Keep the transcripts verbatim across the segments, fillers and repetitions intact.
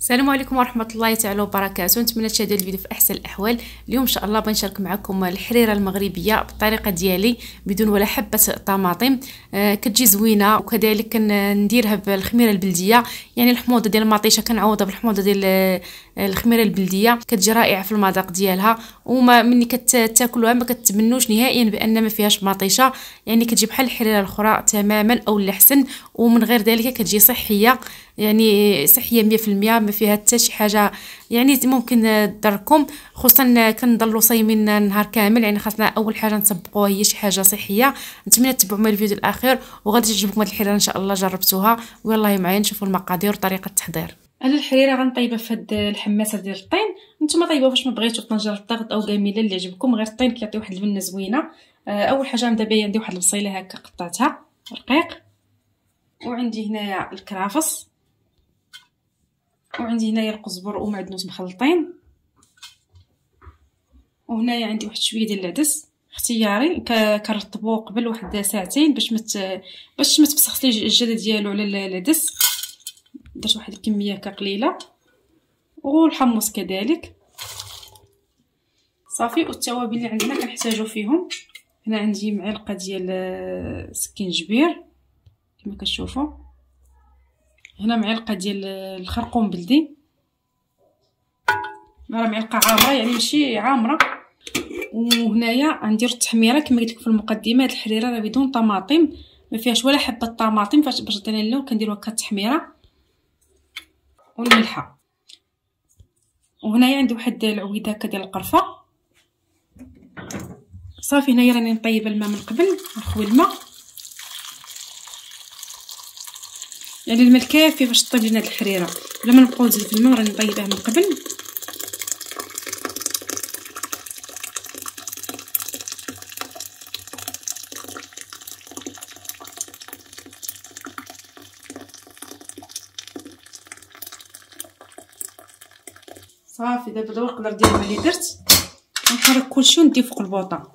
السلام عليكم ورحمه الله تعالى وبركاته. نتمنى تشاهدوا الفيديو في احسن الاحوال. اليوم ان شاء الله بنشارك معكم الحريره المغربيه بالطريقه ديالي بدون ولا حبه طماطم، آه كتجي زوينه. وكذلك كنديرها بالخميره البلديه، يعني الحموضه ديال المطيشه كنعوضها بالحموضه ديال الخميره البلديه، كتجي رائعه في المذاق ديالها. وما مني كتاكلوها ما كتمنوش نهائيا بان ما فيهاش مطيشه، يعني كتجي بحال الحريره الاخرى تماما او الاحسن، ومن غير ذلك كتجي صحيه، يعني صحيه مية في المية، ما فيها حتى شي حاجه يعني ممكن تضركم، خصوصا كنضلوا صايمين نهار كامل. يعني خاصنا اول حاجه نطبقوها هي شي حاجه صحيه. نتمنى تتبعوا معايا الفيديو الاخير وغادي تعجبكم هاد الحريره ان شاء الله. جربتوها ويلا معايا نشوفوا المقادير وطريقه التحضير. انا الحريره غنطيبها في هاد الحماسه ديال الطين، نتوما طيبوها فاش ما بغيتو، طنجره الضغط او كامله اللي عجبكم، غير الطين كيعطي واحد البنه زوينه. اول حاجه نبدا بها، عندي واحد البصيله هكا قطعتها رقيق، وعندي هنايا الكرافس، وعندي هنايا القزبر ومعدنوس مخلطين، وهنايا عندي واحد شويه ديال العدس اختياري كنرطبوه قبل واحد ساعتين باش مت باش ما تفسخش لي الجلد ديالو على العدس. درت واحد الكميه كقليله، والحمص كذلك صافي. والتوابل اللي عندنا كنحتاجو فيهم، هنا عندي معلقه ديال سكينجبير كما كتشوفوا، هنا معلقه ديال الخرقوم بلدي، راه معلقه عامره يعني ماشي عامره. وهنايا غندير التحميره كما قلت لكم في المقدمه. هاد الحريره راه بدون طماطم، ما فيهاش ولا حبه طماطم، فاش باش تعطينا اللون كنديروا هكا التحميره والملحه. وهنايا عندي واحد العويده هكا ديال القرفه صافي. هنايا راني نطيب الماء من قبل، نخوي الماء يعني الماء الكافي باش طيب لنا هاد الحريره. بلا ما نبقاو نزيد الماء، راني طيباه من قبل. صافي دابا دور القدر ديال الماء اللي درت، نحرك كلشي وندي فوق البوطه.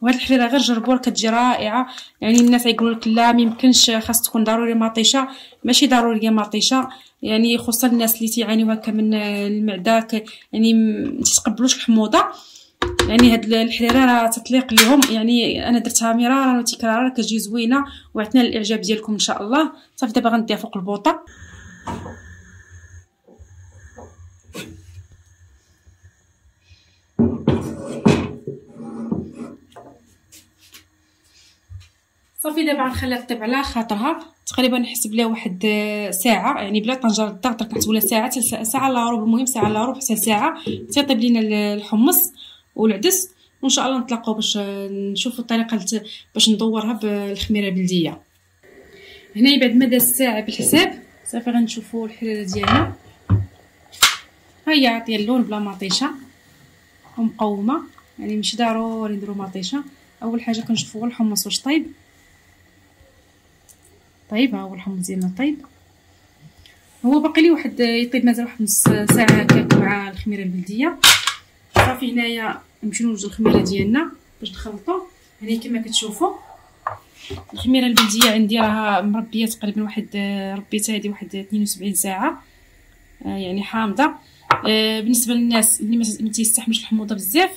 وهاد الحريره غير جربوها كتجي رائعه. يعني الناس يقولوا لك لا ما يمكنش، خاص تكون ضروري مطيشه، ماشي ضروري مطيشه، يعني خصوصا الناس اللي تيعانيو هكا من المعده، يعني ما تتقبلوش الحموضه. يعني هاد الحريره راه تطليق ليهم، يعني انا درتها مرارا وتكرارا كتجي زوينه، وعطينا الاعجاب ديالكم ان شاء الله. صافي دابا غنديها فوق البوطه. صافي دابا غنخليها طيب على خاطرها تقريبا نحسب ليها واحد ساعه، يعني بلا طنجره الضغط كانت ولا ساعه حتى ساعه الا ربع، المهم ساعه الا ربع حتى ساعه تيطيب لينا الحمص والعدس. وان شاء الله نتلاقاو باش نشوفوا الطريقه باش ندورها بالخميره البلديه. هنا بعد ما دازت ساعه بالحساب صافي غنشوفوا الحريره ديالنا، ها هي عاطيه اللون بلا مطيشه ومقومه، يعني ماشي ضروري نديروا مطيشه. اول حاجه كنشوفوا الحمص واش طايب، طيب ها هو الحمص ديالنا طيب، هو باقي لي واحد يطيب مازال واحد نص ساعه هكا مع الخميره البلديه. صافي هنايا نمشيو نوجدو الخميره ديالنا باش نخلطو. هنا كما كتشوفوا الخميره البلديه عندي راها مربيه تقريبا واحد، ربيتها هذه واحد اثنين وسبعين ساعه، يعني حامضه. بالنسبه للناس اللي ما تيستحملش الحموضه بزاف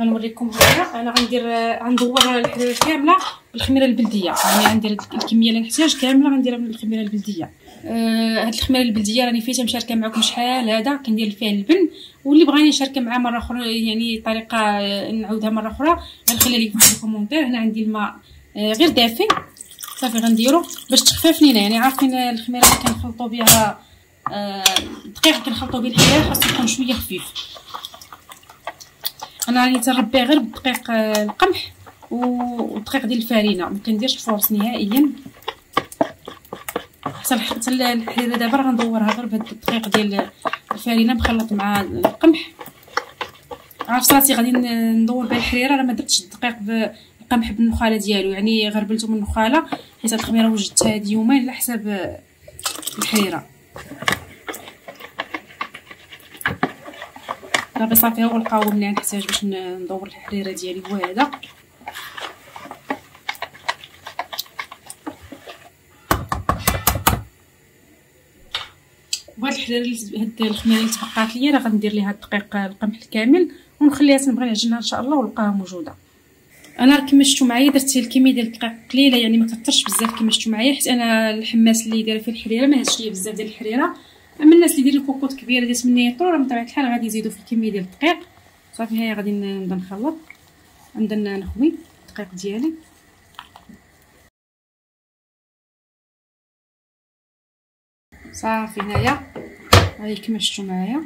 غنوريكم هنا. انا غندير غندور الحريره كامله بالخميره البلديه، يعني غندير الكميه اللي نحتاج كامله غنديرها من الخميره البلديه. آه هاد الخميره البلديه راني فيتها مشاركه معكم شحال هذا، كندير فيها اللبن، واللي بغاني نشاركها معاه مره اخرى يعني طريقه نعاودها مره اخرى غنخليها لكم في الكومونتير. هنا عندي الماء آه غير دافي صافي غنديرو باش تخفف لينا، يعني عارفين الخميره اللي كنخلطوا بها آه دقيق كنخلطوا بها الحريره خاصو يكون شويه خفيف. انا راني تربيه غير بدقيق القمح والدقيق ديال الفارينه، ما كنديرش الفورس نهائيا حتى حتى الحريره. دابا راه غندورها غير بهاد الدقيق ديال الفارينه مخلط مع القمح. عرفت راسي غادي ندور بها الحريره، راه ما درتش الدقيق بالقمح بالنخاله ديالو، يعني غربلته من النخاله حيت الخميره وجدتها هاد يومين على حساب الحريره. دابا صافي هو القوام اللي نحتاج باش ندور الحريره ديالي هو هذا. وهاد الحرير هاد الخميره اللي تبقات ليا راه غندير ليها الدقيق القمح الكامل ونخليها تنبغي نعجنها ان شاء الله ونلقاها موجوده. انا كما شفتوا معايا درت الكميه ديال الدقيق قليله، يعني ما كثرش بزاف كما شفتوا معايا، حيت انا الحماس اللي دايره فيه الحريره ما هزش ليا بزاف ديال الحريره. اما الناس اللي دايرين الكوكوط كبيره ديال ثمانية طور راه بطبيعه الحال غادي يزيدوا في الكميه ديال الدقيق. صافي هاي غادي نبدا نخلط، نبدا نخوي الدقيق ديالي. صافي هنايا هاي كما شفتوا معايا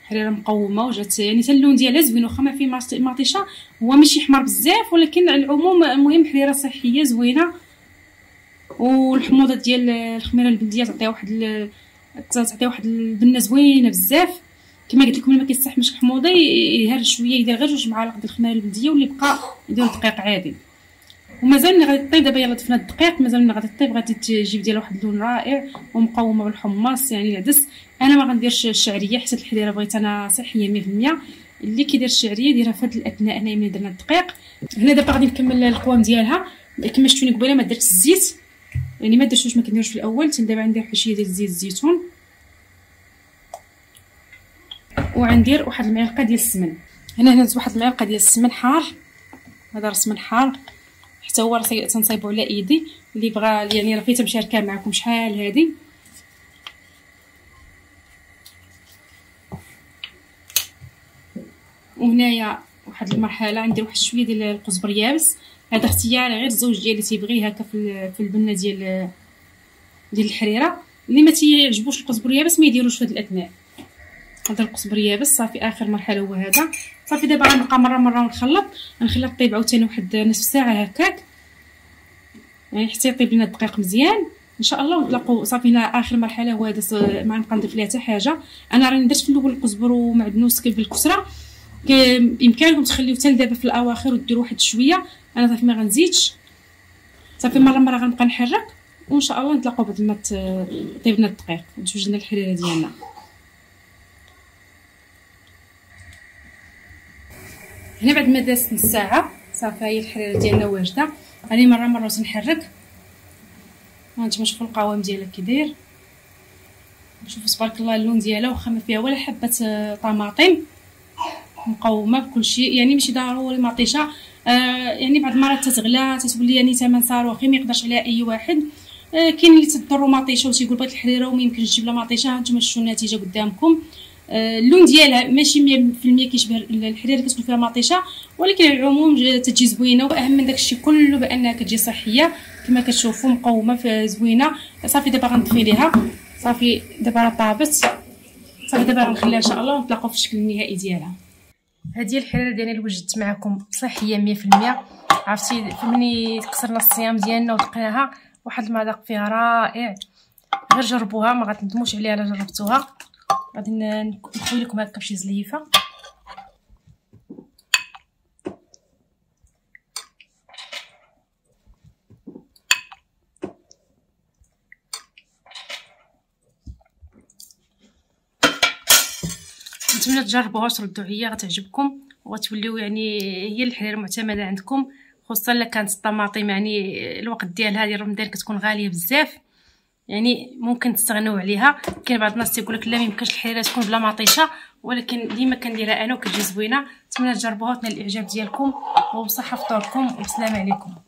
الحريره مقومه وجات، يعني حتى اللون ديالها زوين واخا ما فيه مطيشه، هو ماشي احمر بزاف ولكن على العموم المهم حريره صحيه زوينه. والحموضه ديال الخميره البلديه تعطيها واحد ال... تعطي واحد البنه زوينه بزاف. كما قلت لكم اللي ما كيستحملش الحموضه يهرج شويه، يدير غير جوج معالق ديال الخميره البلديه واللي بقى يدير دقيق عادي. ومازال غادي تطيب دابا، يلاه طفنا الدقيق مازال غادي تطيب، غادي تجيب ديالها واحد اللون رائع ومقومه بالحمص يعني العدس. انا ما غنديرش الشعريه حيت الحريره بغيت انا صحيه مية في المية. اللي كيدير الشعريه ديرها في هاد الاثناء هنا ملي درنا الدقيق. هنا دابا غادي نكمل القوام ديالها. كما شفتوني قبيله ما درت الزيت، يعني ما درتوش ما كنديروش في الاول. حتى دابا غندير حشيه ديال زيت الزيتون وغندير واحد المعلقه ديال السمن. هنا هنا واحد المعلقه ديال السمن حار، هذا راه سمن حار حتى هو راه تنصايبو على ايدي. اللي بغى يعني راه فيت مشاركه معكم شحال هادي. وهنايا واحد المرحله غندير واحد شويه ديال القزبر يابس، هذا اختيار غير الزوج ديالي تيبغي هكا في في البنه ديال ديال الحريره. اللي ما تيعجبوش القزبر يابس ما يديروش في هاد الاثناء، هذا القزبر يابس. صافي اخر مرحله هو هذا. صافي دابا غنبقى مره مره ونخلط، غنخليها طيب عاوتاني واحد نصف ساعه هكاك، يعني حتى يطيب لنا الدقيق مزيان ان شاء الله ونطلقوا. صافي هنا اخر مرحله هو هذا، ما غنبقى نضيف ليها حتى حاجه. انا راني درت في الاول القزبر ومعدنوس كيف بالكسره، يمكنكم تخليو حتى دابا في الاواخر وديروا واحد شويه. انا صافي ما غنزيدش، صافي مره مره غنبقى نحرك وان شاء الله نطلقوا بعد ما طيب لنا الدقيق وتوجد لنا الحريره ديالنا. هنا بعد ما دازت نص ساعه صافي هي الحريره ديالنا واجده. غادي مره مره تنحرك، هانتوما شوفوا القوام ديالها كيداير، شوفوا تبارك الله اللون ديالها واخا ما فيها ولا حبه طماطم، مقومه بكلشي يعني ماشي ضروري مطيشه. آه يعني بعض المرات تتغلى تتولي يعني ثمن صاروخي ما يقدرش عليها اي واحد. آه كاين اللي تضروا مطيشه وتيقول بغيت الحريره وما يمكنش تجيب لها مطيشه. هانتوما شفتوا النتيجه قدامكم. اللون ديالها ماشي مية في المية كيشبه الحريره كتكون فيها مطيشه، ولكن على العموم تجي زوينه. واهم من داكشي كله بانها كتجي صحيه كما كتشوفوا مقومه زوينه. صافي دابا غنطفي ليها. صافي دابا راه طابت، صافي دابا غنخليها ان شاء الله ونطلقوا في الشكل النهائي ديالها. هذه الحريره ديالنا اللي وجدت معكم صحيه مية في المية. عرفتي ملي كسرنا الصيام ديالنا ودقناها واحد المذاق فيها رائع، غير جربوها ما غتندموش عليها الا جربتوها. غادي نخوي لكم هكا بشي زليفه. نتمنى تجربوها تردوا عليا، غتعجبكم وغتوليو يعني هي الحريره معتمده عندكم، خصوصا الا كانت الطماطم يعني الوقت ديالها ديال رمضان كتكون غاليه بزاف، يعني ممكن تستغنوا عليها. كاين بعض الناس تيقول لك لا ميمكنش الحريره تكون بلا مطيشه، ولكن ديما كنديرها انا وكتجي زوينه. نتمنى تجربوها وتنال الاعجاب ديالكم، وبصحه فطوركم والسلام عليكم.